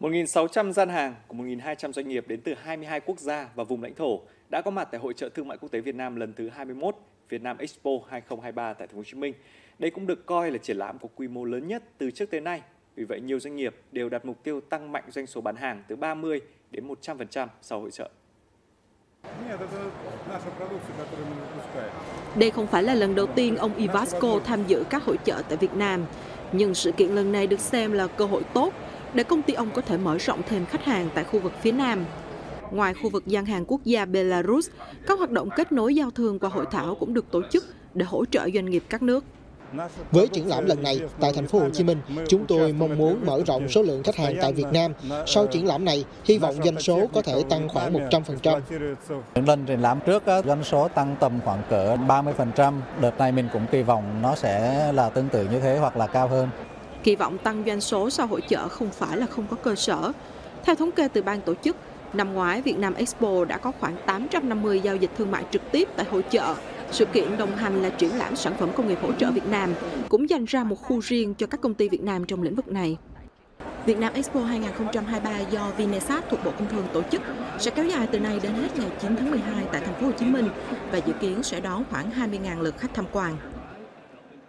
1.600 gian hàng của 1.200 doanh nghiệp đến từ 22 quốc gia và vùng lãnh thổ đã có mặt tại Hội chợ Thương mại Quốc tế Việt Nam lần thứ 21 Vietnam Expo 2023 tại TP.HCM. Đây cũng được coi là triển lãm có quy mô lớn nhất từ trước tới nay. Vì vậy, nhiều doanh nghiệp đều đặt mục tiêu tăng mạnh doanh số bán hàng từ 30 đến 100% sau hội chợ. Đây không phải là lần đầu tiên ông Ivasco tham dự các hội chợ tại Việt Nam, nhưng sự kiện lần này được xem là cơ hội tốt để công ty ông có thể mở rộng thêm khách hàng tại khu vực phía Nam. Ngoài khu vực gian hàng quốc gia Belarus, các hoạt động kết nối giao thương qua hội thảo cũng được tổ chức để hỗ trợ doanh nghiệp các nước. Với triển lãm lần này tại thành phố Hồ Chí Minh, chúng tôi mong muốn mở rộng số lượng khách hàng tại Việt Nam. Sau triển lãm này, hy vọng doanh số có thể tăng khoảng 100%. Lần triển lãm trước doanh số tăng tầm khoảng cỡ 30%, đợt này mình cũng kỳ vọng nó sẽ là tương tự như thế hoặc là cao hơn. Kỳ vọng tăng doanh số sau hội chợ không phải là không có cơ sở. Theo thống kê từ ban tổ chức, năm ngoái Vietnam Expo đã có khoảng 850 giao dịch thương mại trực tiếp tại hội chợ. Sự kiện đồng hành là triển lãm sản phẩm công nghiệp hỗ trợ Việt Nam, cũng dành ra một khu riêng cho các công ty Việt Nam trong lĩnh vực này. Vietnam Expo 2023 do Vinesat thuộc Bộ Công Thương tổ chức sẽ kéo dài từ nay đến hết ngày 9 tháng 12 tại thành phố Hồ Chí Minh và dự kiến sẽ đón khoảng 20.000 lượt khách tham quan.